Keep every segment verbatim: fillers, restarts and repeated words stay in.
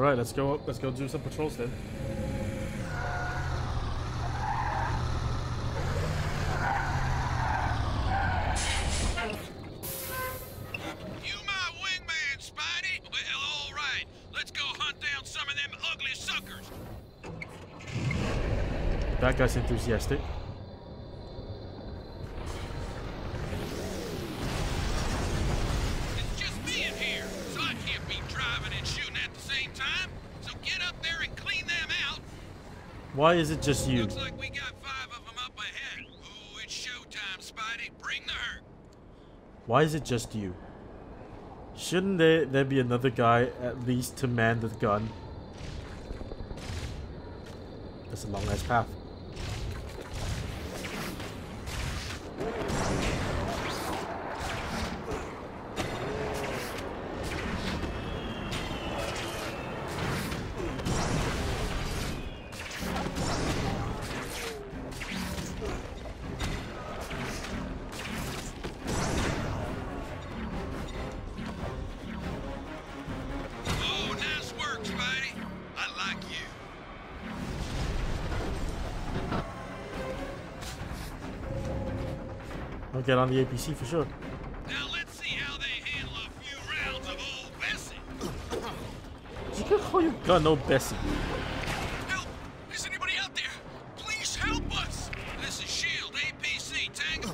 All right, let's go up. Let's go do some patrols then. You my wingman, Spidey? Well, all right. Let's go hunt down some of them ugly suckers. That guy's enthusiastic. Why is it just you? Looks like we got five of them up ahead. Ooh, it's showtime, Spidey. Bring the hurt. Why is it just you? Shouldn't there, there be another guy at least to man the gun? That's a long ass path. I'll get on the A P C for sure. Now let's see how they handle a few rounds of old Bessie. You can call your gun no Bessie. Help! Is anybody out there? Please help us! This is Shield A P C Tango.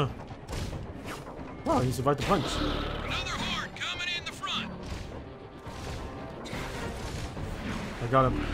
Uh. Wow, he survived the punch. Another horde coming in the front. I got him.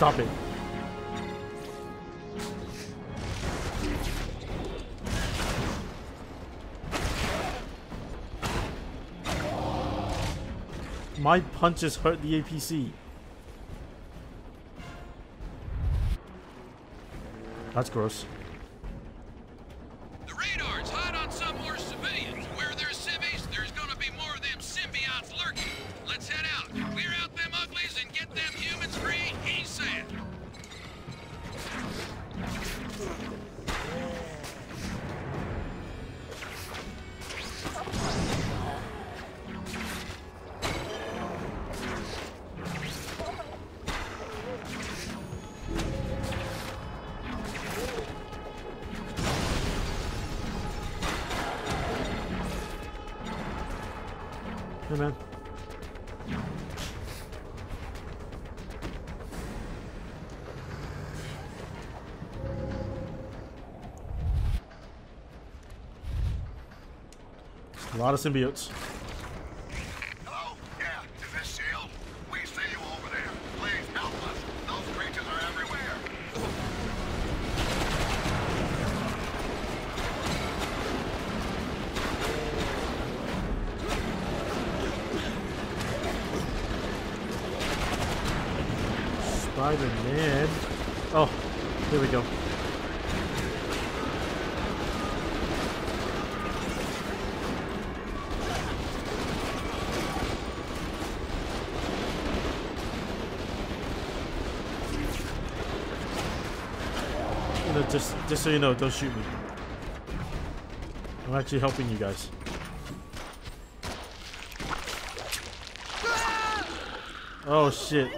Stop it. My punches hurt the A P C. That's gross. The radar's hot on some more civilians. Where there's civvies, there's gonna be more of them symbiotes lurking. Let's head out. Clear out them uglies and get them humans free. He said. Hey man. A lot of symbiotes. Hello? Yeah, is this Shield? We see you over there. Please help us. Those creatures are everywhere. Spider-Man. Oh, here we go. Just, just so you know, don't shoot me. I'm actually helping you guys. Oh shit!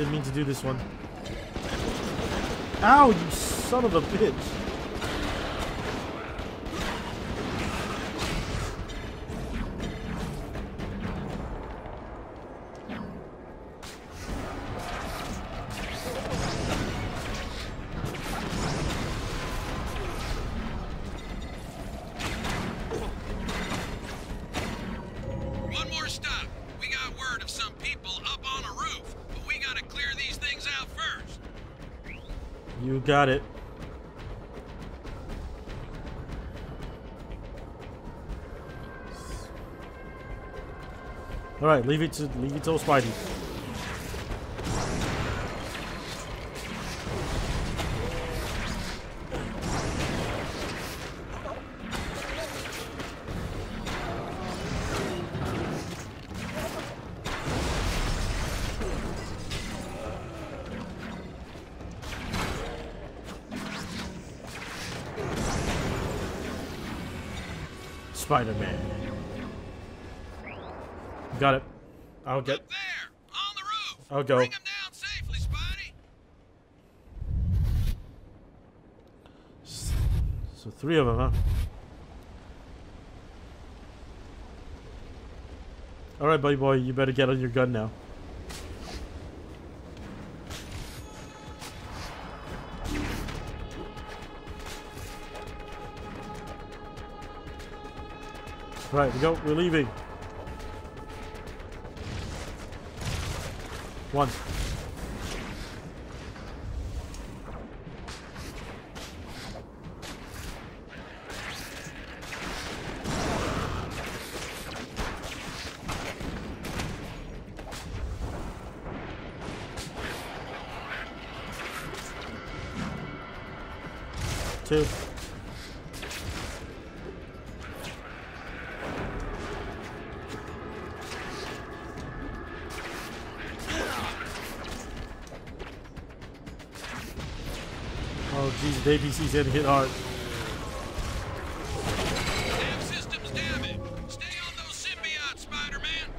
Didn't mean to do this one. Ow, you son of a bitch! Got it. All right, leave it to leave it to old Spidey. Spider-Man. Got it. I'll get. Up there, on the roof. I'll go. Bring him down safely, Spidey. So three of them, huh? All right, buddy boy, you better get on your gun now. Right, we go. We're leaving. One. Two. The A P C's had to hit hard. Nav system's damaged. Stay on those symbiotes, Spider-Man.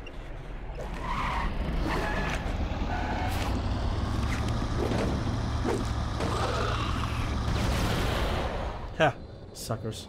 Ha, suckers.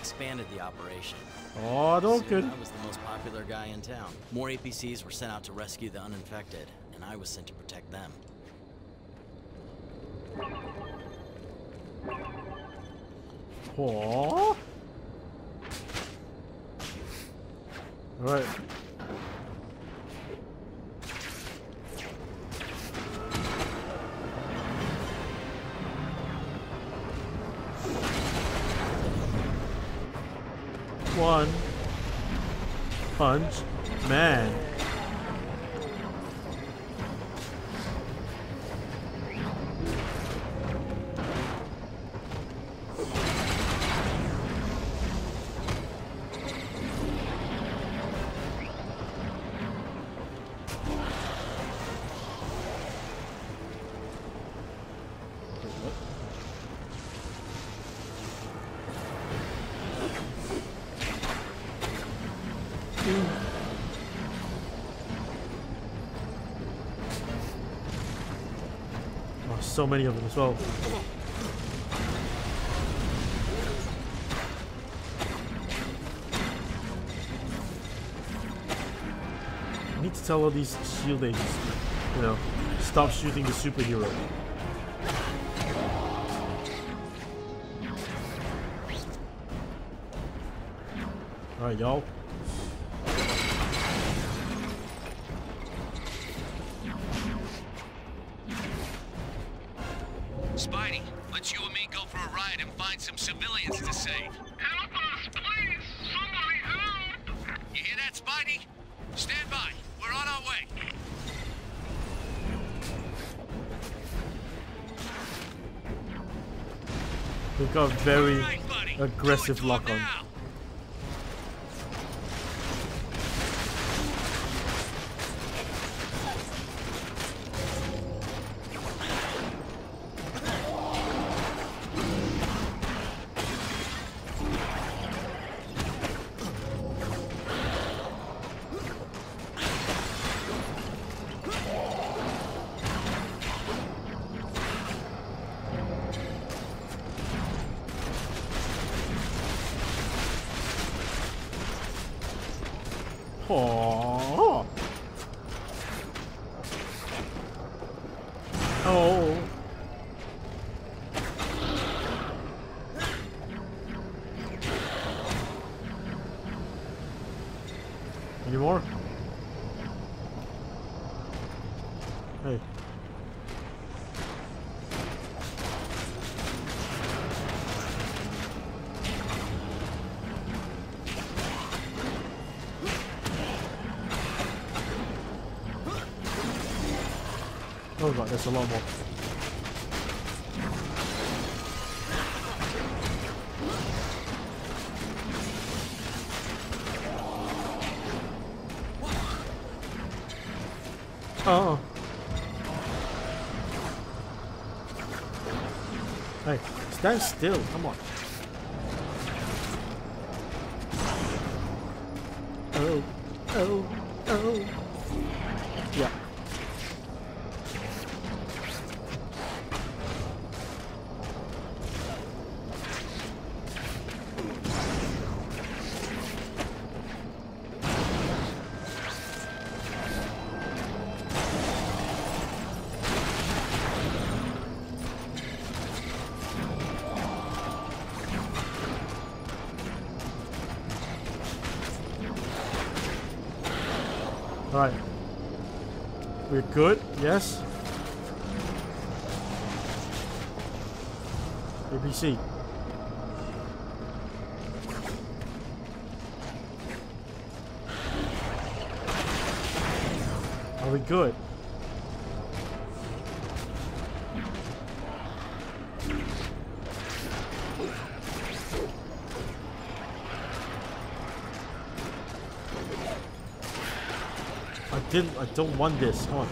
Expanded the operation. Oh, don't good. I was the most popular guy in town. More A P Cs were sent out to rescue the uninfected, and I was sent to protect them. Aww. Alright. One punch man. So many of them as well. I need to tell all these shield agents, you know, stop shooting the superhero. Alright, y'all. Spidey, outside and find some civilians to save. Help us, please! Somebody help! You hear that, Spidey? Stand by. We're on our way. We've got a very right, aggressive lock on. Now. Oh. Oh. Any more? Hey. Oh god, there's a lot more. Oh. Hey, stand still, come on. Oh, oh, oh. Yeah. Alright. We're good, yes. A P C. Are we good? I didn't. I don't want this. Come on.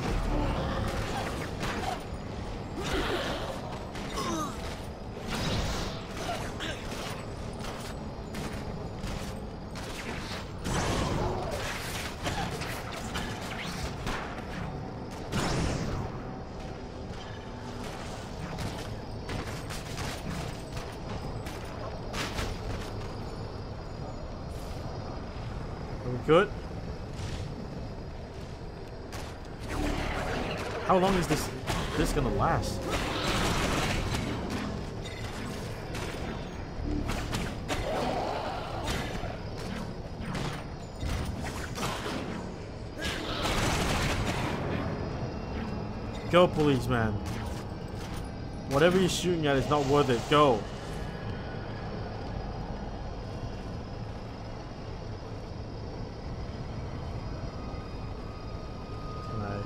Are we good? How long is this this gonna last? Go, policeman. Whatever you're shooting at is not worth it. Go. Can I?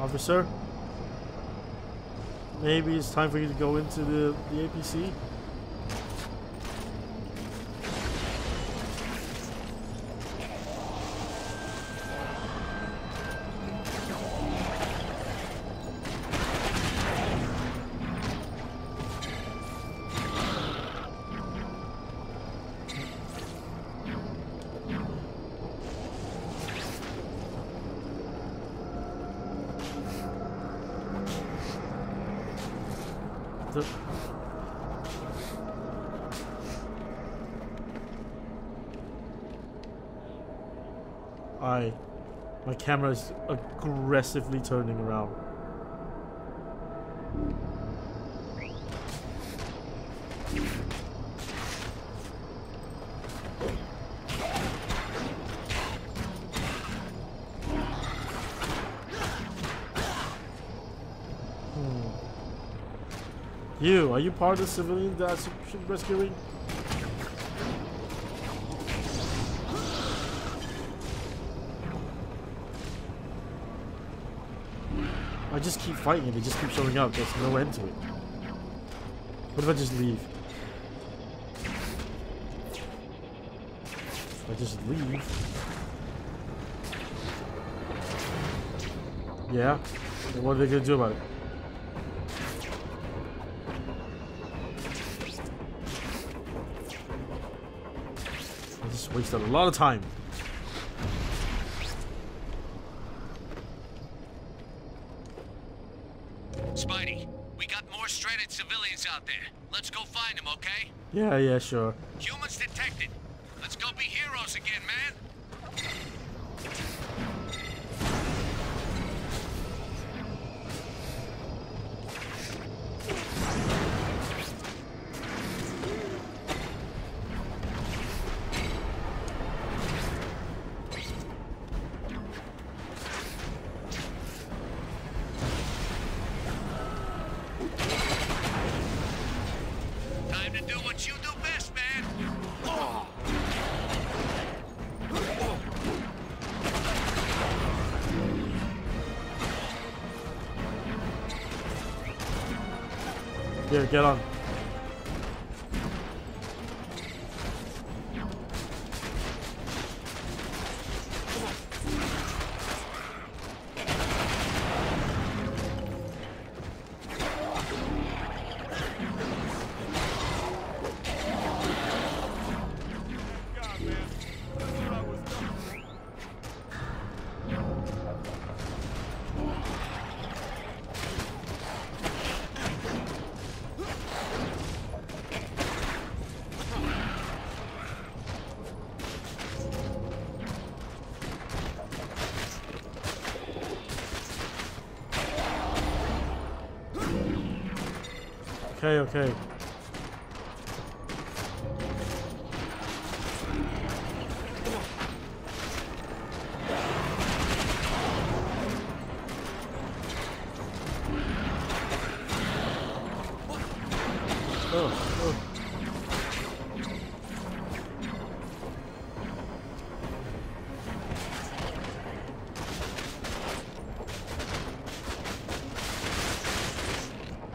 Officer, maybe it's time for you to go into the, the A P C. The I... My camera is aggressively turning around. Hmm. You, are you part of the civilian that's rescuing? I just keep fighting and they just keep showing up. There's no end to it. What if I just leave? If I just leave... Yeah? And what are they gonna do about it? I just wasted a lot of time. Yeah, yeah, sure. Humans detected. Let's go be heroes again, man. Here, get on. Okay, okay. Oh, oh.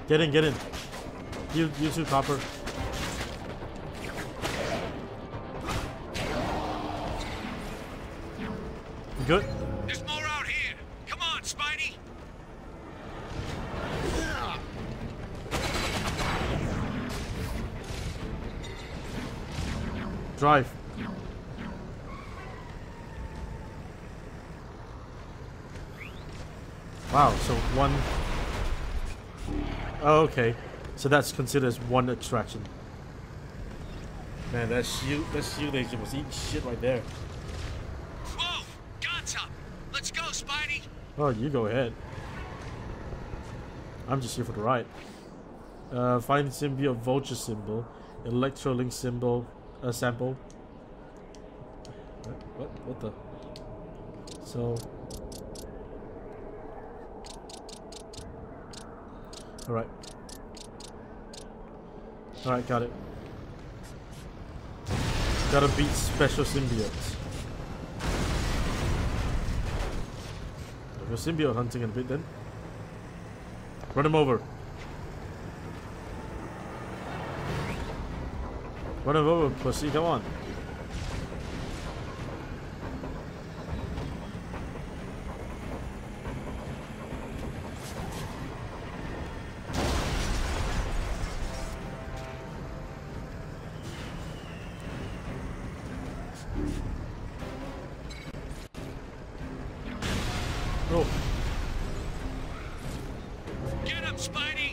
Get in, get in. You, you too, Copper. You good? There's more out here. Come on, Spidey. Drive. Wow. So one. Oh, okay. So that's considered as one extraction. Man, that shield, that shield agent was eating shit right there. Whoa! Guns up! Let's go, Spidey! Oh, you go ahead. I'm just here for the ride. Uh, find symbiote vulture symbol, electrolink symbol, uh, sample. What? What? What the? So. All right. Alright, got it. Gotta beat special symbiotes. I'll go symbiote hunting in a bit then. Run him over. Run him over, pussy, come on. Oh. Get him, Spidey!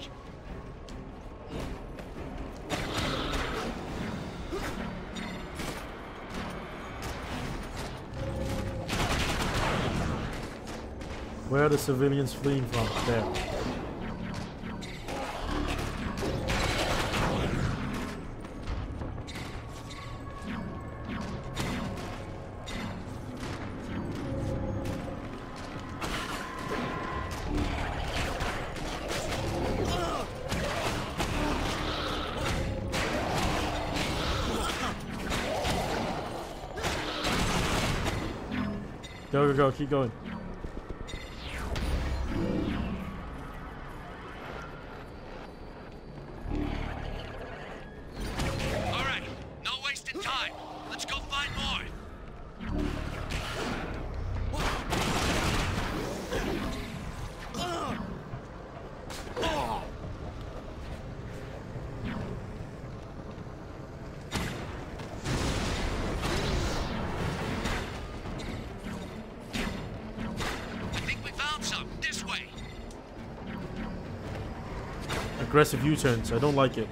Where are the civilians fleeing from? There. Go, go, go, keep going. Alright, no wasted time. Let's go find more. Aggressive U-turns, I don't like it.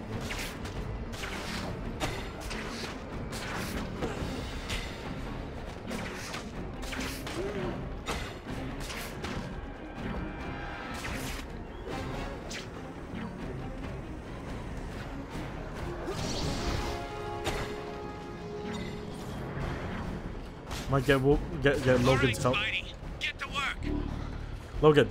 Might get get get Logan's help. Get to work. Logan.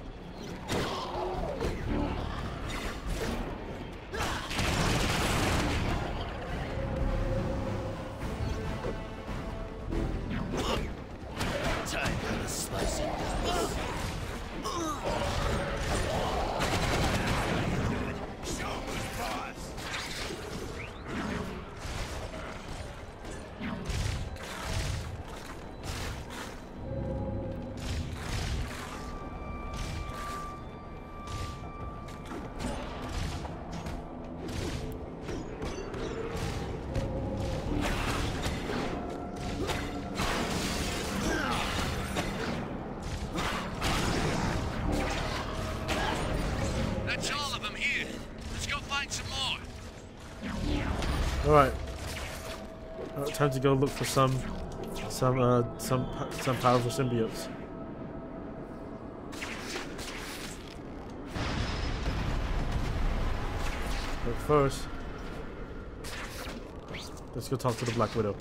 Alright, uh, time to go look for some, some, uh, some, some powerful symbiotes. But first, let's go talk to the Black Widow.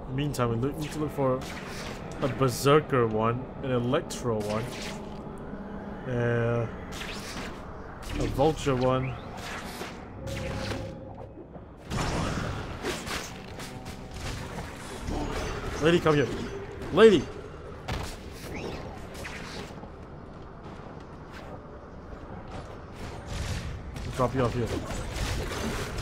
In the meantime, we look, need to look for a Berserker one, an Electro one, uh, a vulture one. Lady, come here. Lady! I'll drop you off here.